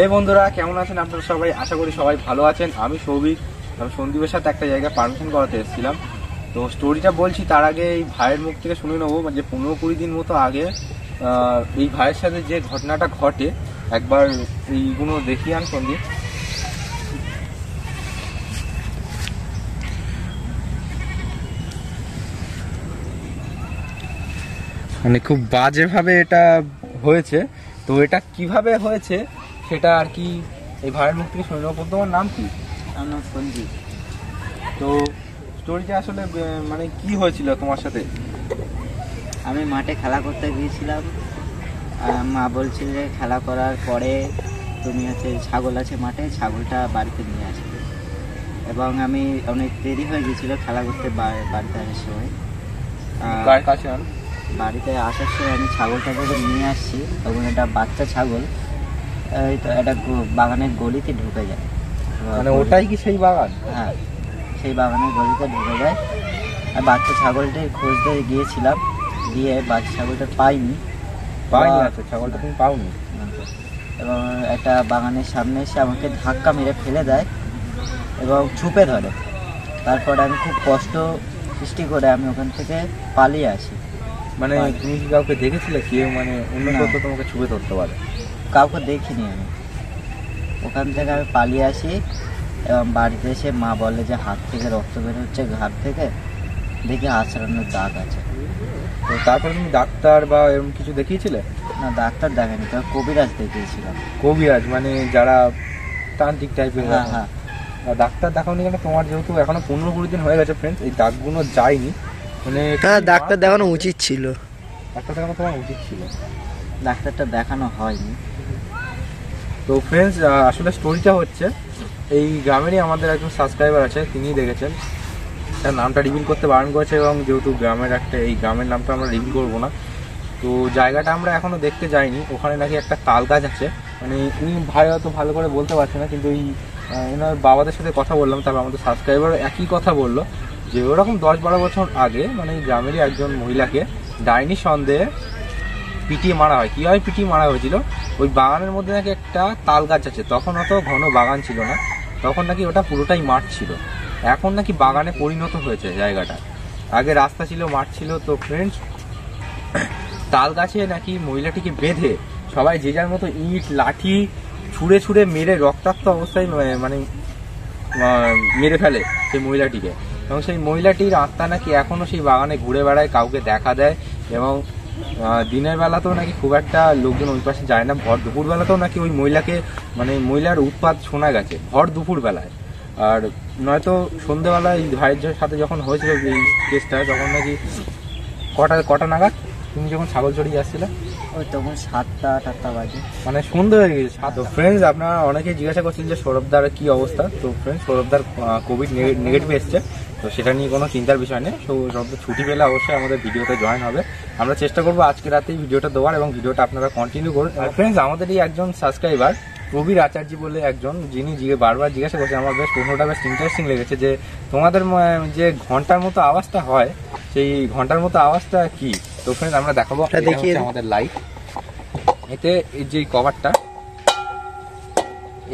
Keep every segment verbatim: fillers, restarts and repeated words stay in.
এই বন্ধুরা, কেমন আছেন আপনারা সবাই? আশা করি সবাই ভালো আছেন। আমি সৌভিক, আমি সন্দীপের সাথে একটা জায়গায় পারমিশন করাতে এসেছিলাম। তো স্টোরিটা বলছি, তার আগে এই ভাইয়ের মুখ থেকে শুনে নেবো যে পনেরো কুড়ি দিন মতো আগে এই ভাইয়ের সাথে যে ঘটনাটা ঘটে একবার এইগুলো দেখিয়ে আন সন্দীপ। মানে খুব বাজেভাবে এটা হয়েছে। তো এটা কিভাবে হয়েছে সেটা আর কি এই ভাইয়ের মুখ থেকে শুনে নেবো। তোমার নাম কি? আমার নাম সন্দীপ। তো স্টোরিটা আসলে মানে কি হয়েছিল তোমার সাথে? আমি মাঠে খেলা করতে গিয়েছিলাম, মা বলছিল যে খেলা করার পরে তুমি হচ্ছে ছাগল আছে মাঠে, ছাগলটা বাড়িতে নিয়ে আসবে। এবং আমি অনেক দেরি হয়ে গিয়েছিলো খেলা করতে। বাড়িতে আসার সময় বাড়িতে আসার সময় আমি ছাগলটা যখন নিয়ে আসছি তখন একটা বাচ্চা ছাগল একটা বাগানের গলিতে ঢুকে যায়। মানে ওটাই কি সেই বাগান? হ্যাঁ, সেই বাগানের গলিতে ঢুকে যায়। আর বাচ্চা ছাগলটা খুঁজতে গিয়েছিলাম, দিয়ে বাচ্চা ছাগলটা পাইনি। ছাগলটা তুমি পাওনি? এবং একটা বাগানের সামনে এসে আমাকে ধাক্কা মেরে ফেলে দেয় এবং ছুপে ধরে। তারপরে আমি খুব কষ্ট সৃষ্টি করে আমি ওখান থেকে পালিয়ে আসি। মানে তুমি কি কাউকে দেখেছিলে? কেউ মানে অন্য কত তোমাকে ছুপে ধরতে পারে? কাউকে দেখিনি আমি। ওখান থেকে আমি পালিয়ে আসি এবং বাড়িতে এসে মা বলে যে হাত থেকে রক্ত বের হচ্ছে, ঘাট থেকে দেখি আচরণের দাগ আছে। তো তারপরে তুমি ডাক্তার বা এরকম কিছু দেখিয়েছিলে? না, ডাক্তার দেখেনি, তবে কবিরাজ দেখিয়েছিলাম। কবিরাজ মানে যারা তান্ত্রিক টাইপের? হ্যাঁ হ্যাঁ। ডাক্তার দেখাওনি কেন? তোমার যেহেতু এখনো পনেরো কুড়ি দিন হয়ে গেছে ফ্রেন্ডস, এই দাগগুলো যায়নি। মানে ডাক্তার দেখানো উচিত ছিল। ডাক্তার দেখানো তোমার উচিত ছিল, ডাক্তারটা দেখানো হয়নি। তো ফ্রেন্ডস, আসলে স্টোরিটা হচ্ছে এই গ্রামেরই আমাদের একজন সাবস্ক্রাইবার আছে, তিনি দেখেছেন। তার নামটা রিভিল করতে বারণ করেছে এবং যেহেতু গ্রামের একটা, এই গ্রামের নামটা আমরা রিভিল করবো না। তো জায়গাটা আমরা এখনও দেখতে যাইনি। ওখানে নাকি একটা তাল গাছ আছে। মানে উনি ভাই হয়তো ভালো করে বলতে পারছে না, কিন্তু এই এনার বাবাদের সাথে কথা বললাম, তারপর আমাদের সাবস্ক্রাইবারও একই কথা বললো যে ওরকম দশ বারো বছর আগে মানে এই গ্রামেরই একজন মহিলাকে ডাইনি সন্দেহে পিটিয়ে মারা হয়। কীভাবে পিটিয়ে মারা হয়েছিল? ওই বাগানের মধ্যে নাকি একটা তাল গাছ আছে, তখন অত ঘন বাগান ছিল না, তখন নাকি ওটা পুরোটাই মাঠ ছিল। এখন নাকি বাগানে পরিণত হয়েছে জায়গাটা। আগে রাস্তা ছিল, মাঠ ছিল। তো ফ্রেন্ডস, তাল গাছে নাকি মহিলাটিকে বেঁধে সবাই যে যার মতো ইট লাঠি ছুঁড়ে ছুঁড়ে মেরে রক্তাক্ত অবস্থায় মানে মেরে ফেলে সেই মহিলাটিকে। এবং সেই মহিলাটির আত্মা নাকি এখনও সেই বাগানে ঘুরে বেড়ায়, কাউকে দেখা দেয়। এবং দিনের বেলাতেও নাকি খুব একটা লোকজন ওই পাশে যায় না। ভর দুপুরবেলাতেও নাকি ওই মহিলাকে মানে মহিলার উৎপাত শোনা গেছে ভর দুপুরবেলায়। আর নয়তো সন্ধ্যেবেলায় ভাইয়ের সাথে যখন হয়েছিল এই কেসটা, তখন নাকি কটা কটা নাগাদ তুমি যখন ছাগল চড়িয়ে যাচ্ছিলে? ওই তখন সাতটা আটটা বাজে, মানে সন্ধ্যে হয়ে গেছে। তো ফ্রেন্ডস, আপনারা অনেকে জিজ্ঞাসা করছেন যে সৌরভদার কী অবস্থা। তো ফ্রেন্ডস, সৌরভদার কোভিড নেগেটিভ এসছে, তো সেটা নিয়ে কোনো চিন্তার বিষয় নেই। সৌরভদার ছুটি পেলে অবশ্যই আমাদের ভিডিওতে জয়েন হবে। আমরা চেষ্টা করবো আজকে রাতেই ভিডিওটা দেওয়ার এবং ভিডিওটা আপনারা কন্টিনিউ করুন। আর ফ্রেন্ডস, আমাদের এই একজন সাবস্ক্রাইবার প্রবীর আচার্য বলে একজন, যিনি বারবার জিজ্ঞাসা করছেন, আমার বেশ প্রশ্নটা বেশ ইন্টারেস্টিং লেগেছে যে তোমাদের যে ঘন্টার মতো আওয়াজটা হয় সেই ঘন্টার মতো আওয়াজটা কি। তো ফ্রেন্ডস, আমরা দেখাবো আমাদের লাইভ এতে যে কভারটা,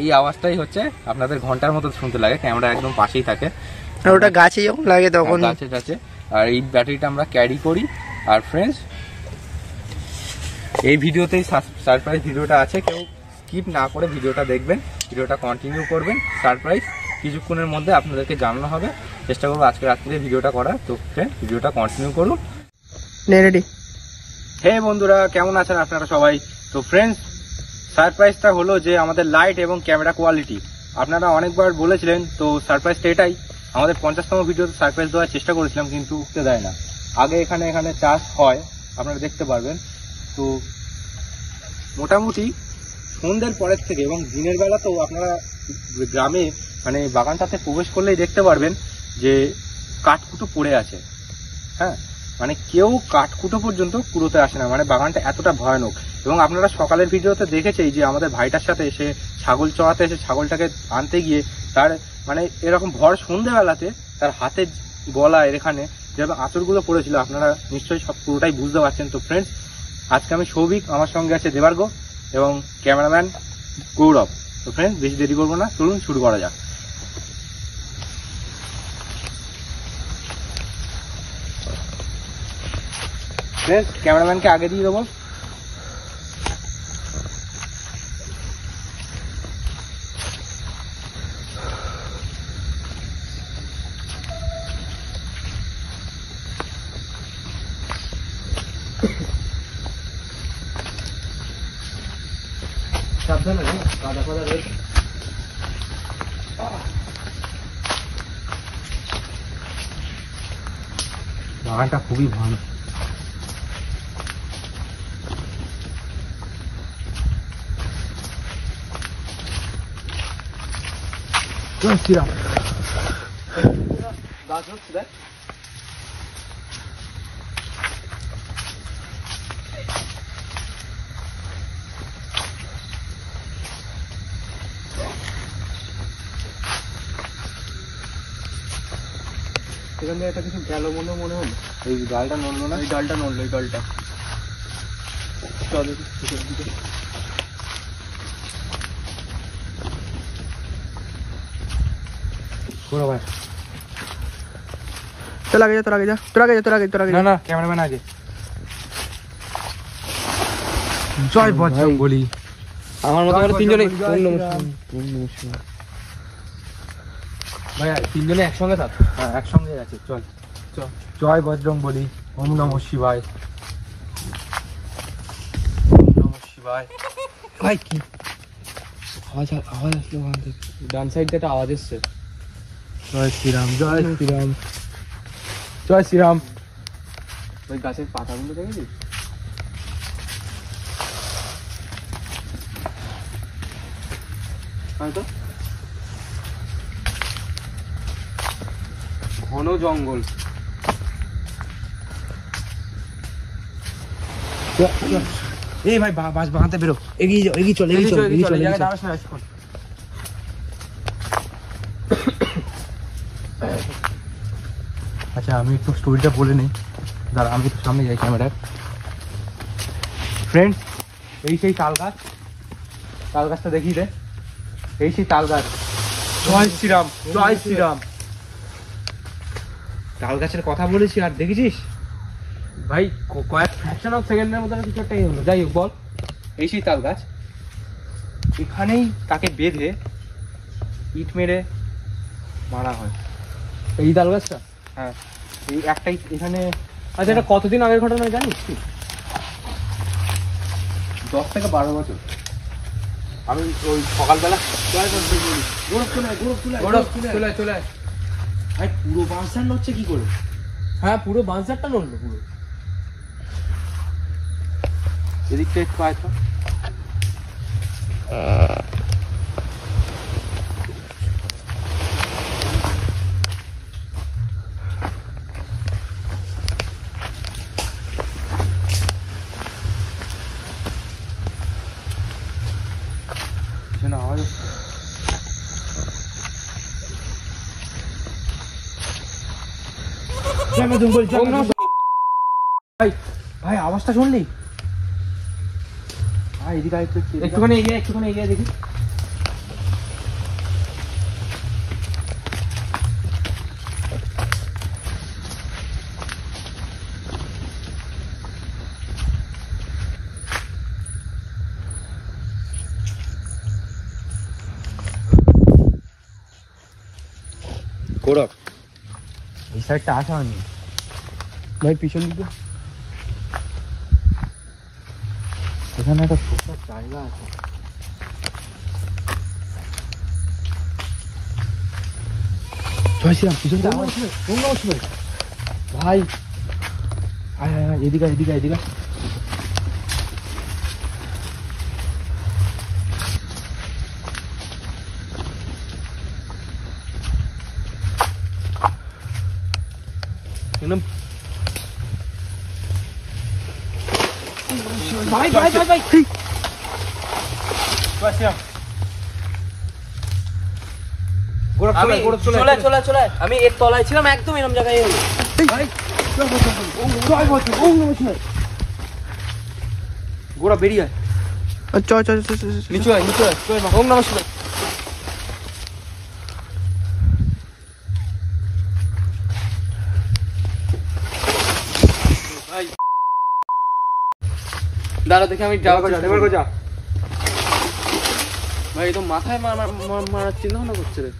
এই আওয়াজটাই হচ্ছে আপনাদের ঘন্টার মতো শুনতে লাগে। ক্যামেরা একদম পাশেই থাকে, ওটা গাছে যখন লাগে তখন গাছে গাছে। আর এই ব্যাটারিটা আমরা ক্যারি করি। আর ফ্রেন্ডস, এই ভিডিওতেই সারপ্রাইজ ভিডিওটা আছে, কেউ স্কিপ না করে ভিডিওটা দেখবেন, ভিডিওটা কন্টিনিউ করবেন। সারপ্রাইজ কিছুক্ষণের মধ্যে আপনাদেরকে জানানো হবে। চেষ্টা করবো আজকে রাত্রে ভিডিওটা করার। তো ফ্রেন্ড, ভিডিওটা কন্টিনিউ করুন। হে বন্ধুরা, কেমন আছেন আপনারা সবাই? তো ফ্রেন্ডস, সারপ্রাইজটা হলো যে আমাদের লাইট এবং ক্যামেরা কোয়ালিটি আপনারা অনেকবার বলেছিলেন। তো সারপ্রাইজটা এটাই, আমাদের পঞ্চাশতম ভিডিওতে সারপ্রাইজ দেওয়ার চেষ্টা করেছিলাম কিন্তু উঠতে দেয় না। আগে এখানে এখানে চার্জ হয়, আপনারা দেখতে পারবেন। তো মোটামুটি সন্ধ্যের পরের থেকে এবং দিনের বেলাতেও আপনারা গ্রামে মানে বাগানটাতে প্রবেশ করলেই দেখতে পারবেন যে কাঠকুটো পড়ে আছে। হ্যাঁ, মানে কেউ কাঠকুটো পর্যন্ত কুড়োতে আসে না, মানে বাগানটা এতটা ভয়ানক। এবং আপনারা সকালের ভিডিওতে দেখেছেই যে আমাদের ভাইটার সাথে এসে ছাগল চড়াতে এসে ছাগলটাকে আনতে গিয়ে তার মানে এরকম ভর সন্ধ্যেবেলাতে তার হাতের গলায় এখানে যেরকম আঁচড়গুলো পড়েছিল, আপনারা নিশ্চয়ই সব পুরোটাই বুঝতে পারছেন। তো ফ্রেন্ডস, আজকে আমি সৌভিক, আমার সঙ্গে আছে দেবার্গ এবং ক্যামেরাম্যান গৌরব। তো ফ্রেন্ডস বেশি দেরি করবো না, চলুন শুরু করা যাক। ফ্রেন্ডস ক্যামেরাম্যানকে আগে দিয়ে দেবো। গানটা খুবই ভালো। এখান থেকে একটা কিছু গেল মনে মনে হলো। এই ডালটা নড়লো না, এই ডালটা নড়লো, এই ডালটা। চল আগে যা, তোর আগে যা, তোর আগে যা, তোর আগে তোর আগে না না ক্যামেরাম্যান আগে। জয় বজরং বলি। আমার মতো করে তিনজনে নমস্কার ভাই, তিনজনে একসঙ্গে থাক। হ্যাঁ একসঙ্গে আছে, চল চল। জয় বজরং বলি, ওম নমঃ শিবায়, ওম নমঃ শিবায়। ভাই কি আওয়াজ আওয়াজ আসলো ওখান থেকে, ডান সাইড থেকে একটা আওয়াজ এসছে। জয় শ্রীরাম, জয় শ্রীরাম, জয় শ্রীরাম। ওই গাছের পাতাগুলো দেখেছিস? হ্যাঁ তো ঘন জঙ্গল। এই ভাই বাস বাঁধতে বেরো, এগিয়ে যাও, এগিয়ে চল, এগিয়ে চল, এগিয়ে চল, এগিয়ে চল। আচ্ছা আমি একটু স্টোরিটা বলে নিই, দাঁড়া আমি একটু সামনে যাই ক্যামেরার। ফ্রেন্ডস এই সেই তাল গাছ, তাল গাছটা দেখিয়ে দে, এই সেই তাল গাছ। জয় শ্রীরাম, জয় শ্রীরাম। তাল গাছের কথা বলেছি আর দেখেছিস ভাই, কয়েক ফ্র্যাকশন অফ সেকেন্ডের মতো কিছু একটা হলো। যাই হোক বল, এই সেই তাল গাছ, এখানেই তাকে বেঁধে ইট মেরে মারা হয়। এই তাল গাছটা? হ্যাঁ এই একটাই এখানে। আচ্ছা এটা কতদিন আগের ঘটনা জানিস কি? দশ থেকে বারো বছর। আমি ওই সকালবেলা চলে চলে ভাই, পুরো বাঁশার নড়ছে কি করে? হ্যাঁ পুরো বাঁশারটা নড়লো, পুরো এদিকটা একটু আয় তো। ভাই আওয়াজটা শুনলি? একটুখানি এগিয়ে, একটুখানি এগিয়ে দেখি। গৌরব এই সাইডটা আসা হয়নি ভাই, পিছন দিকে এখানে একটা ছোট জায়গা আছে। জয় শ্রীরাম, পিছন দিকে আওয়াজ আসছে ভাই। আয় আয় এদিকে, এদিকে এদিকে একদম। ভাই ভাই ভাই ভাই ঠিক বসিয়া গোড়া চলে, গোড়া চলে চলে চলে। আমি এর তলায় ছিলাম, একদম এরকম জায়গায় হলো ভাই। জয় বজরং, ওম নমঃ শিবায়। গোড়া বেরিয়ে আয়। अच्छा अच्छा नीचे आए नीचे आए ओम नमः शिवाय। দাঁড়া দেখি আমি যাও যা এবার যা ভাই তো মাথায় মার মার চিহ্ন না করছে রে।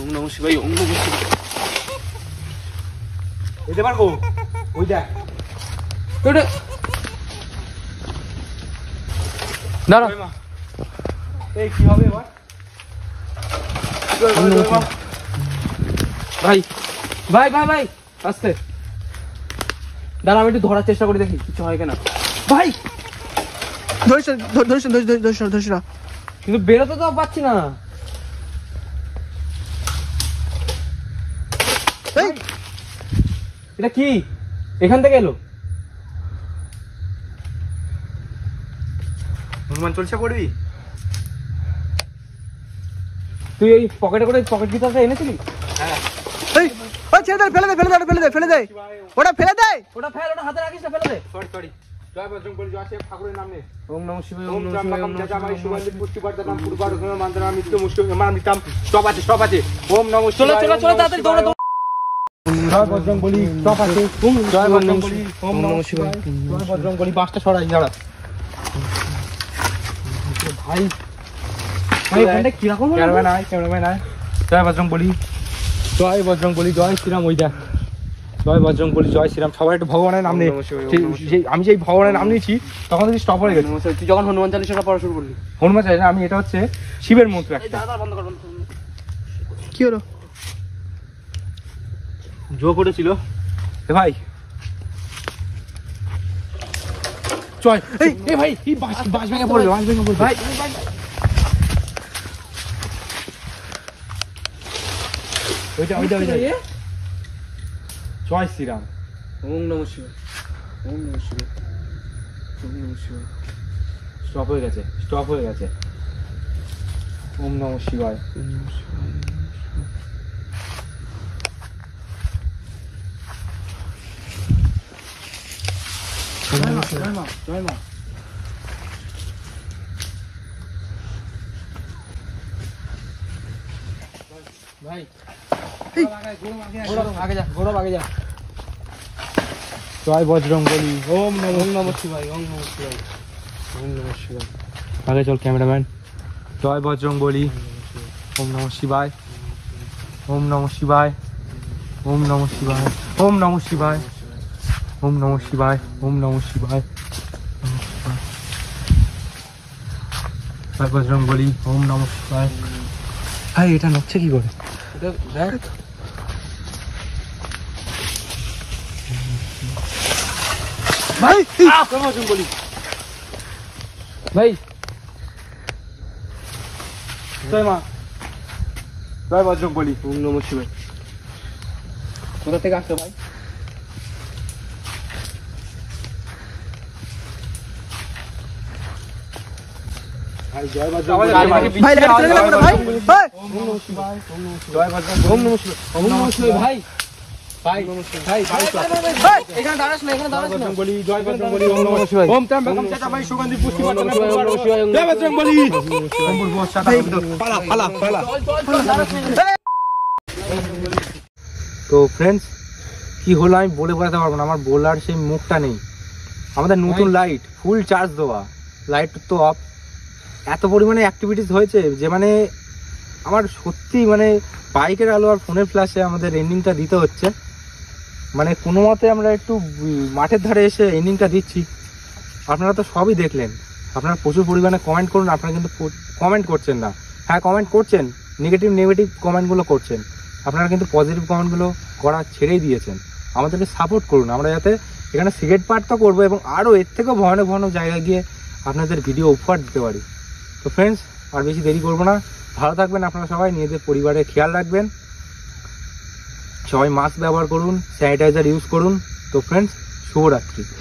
ওম নমঃ শিবায় ওম নমঃ শিবায় এই দেবার গো ওই দেখ ওটা দাঁড়া এই কি হবে এবার ভাই ভাই ভাই ভাই আস্তে দাঁড়া আমি একটু ধরার চেষ্টা করি দেখি কিছু হয় কিনা। ভাই ধরিস ধরিস ধরিস ধরিস ধরিস না কিন্তু বেরোতে তো পাচ্ছি না। এটা কি এখান থেকে এলো হনুমান চলছে করবি তুই এই পকেটে করে পকেট ভিতরে এনেছিলি। হ্যাঁ ওই ছেড়ে দে ফেলে দে ফেলে দে ফেলে দে ফেলে দে ওটা ফেলে দে ওটা ফেল ওটা হাতে রাখিস না ফেলে দে। সরি সরি জয় বজরংবলী জয় শ্রীরাম ওই দেখ জয় বজরং বলি জয় শ্রীরাম সবাই একটু ভগবানের নাম নিয়ে আমি যেই ভগবানের নাম নিয়েছি তখন তুই স্টপ হয়ে গেছিস। তুই যখন হনুমান চালিশাটা পড়া শুরু করলি হনুমান চালিশা আমি এটা হচ্ছে শিবের মন্ত্র একটা কি হলো জো করেছিল ভাই চয় এই ভাই এই বাস বাস ভেঙে পড়লো বাস ভেঙে পড়লো ভাই ওইটা ওইটা ওইটা জয় শ্রীরাম ওম নমঃ শিবায় ওম নমঃ শিবায় ওম নমঃ শিবায় স্টপ হয়ে গেছে স্টপ হয়ে গেছে ওম নমঃ শিবায় ওম নমঃ শিবায় জয় মা জয় মা জয় মা ভাই জয় বজরংবলী ওম নমঃ শিবায় ওম নমঃ শিবায় ওম নমঃ শিবায় আগে চল ক্যামেরাম্যান জয় বজরংবলী ওম নমঃ শিবায় ওম নমঃ শিবায় ওম নমঃ শিবায় ওম নমঃ শিবায় ওম নমঃ শিবায় ওম নমঃ শিবায় জয় বজরংবলী ওম নমঃ শিবায়। ভাই এটা নড়ছে কি করে কোথা থেকে আসছে ভাই জয় তো ফ্রেন্ডস কি হলো আমি বলে বোঝাতে পারবো না। আমার বোলার সেই মুখটা নেই আমাদের নতুন লাইট ফুল চার্জ দেওয়া লাইট তো অফ। এত পরিমাণে অ্যাক্টিভিটিস হয়েছে যে মানে আমার সত্যি মানে বাইকের আলো আর ফোনের ফ্ল্যাশে আমাদের এন্ডিংটা দিতে হচ্ছে মানে কোনো মতে আমরা একটু মাঠের ধারে এসে এন্ডিংটা দিচ্ছি। আপনারা তো সবই দেখলেন আপনারা প্রচুর পরিমাণে কমেন্ট করুন আপনারা কিন্তু কমেন্ট করছেন না। হ্যাঁ কমেন্ট করছেন নেগেটিভ নেগেটিভ কমেন্টগুলো করছেন আপনারা কিন্তু পজিটিভ কমেন্টগুলো করা ছেড়েই দিয়েছেন। আমাদেরকে সাপোর্ট করুন আমরা যাতে এখানে সিগারেট পার্ট তো করবো এবং আরও এর থেকেও ভয়ানক ভয়ানক জায়গায় গিয়ে আপনাদের ভিডিও উপহার দিতে পারি। তো ফ্রেন্ডস আর বেশি দেরি করবো না ভালো থাকবেন আপনারা সবাই নিজেদের পরিবারের খেয়াল রাখবেন সবাই মাস্ক ব্যবহার করুন স্যানিটাইজার ইউজ করুন। তো ফ্রেন্ডস শুভরাত্রি।